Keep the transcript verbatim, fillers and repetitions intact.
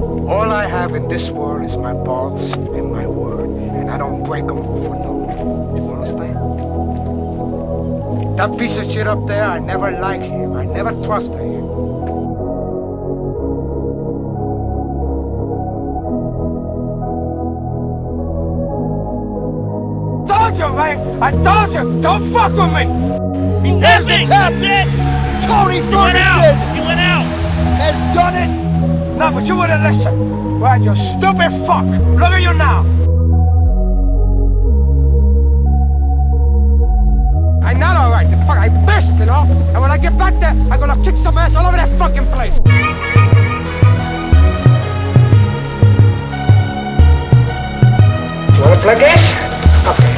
All I have in this world is my thoughts and my word, and I don't break them for no. You understand? That piece of shit up there, I never liked him. I never trusted him. I told you, man! I told you! Don't fuck with me! He's tapping! That's it! Tony Ferguson! He went out! Has done it! No, but you wouldn't listen. Why, you stupid fuck. Look at you now. I'm not all right. The fuck, I pissed, you know? And when I get back there, I'm gonna kick some ass all over that fucking place. You wanna flag ass? Okay.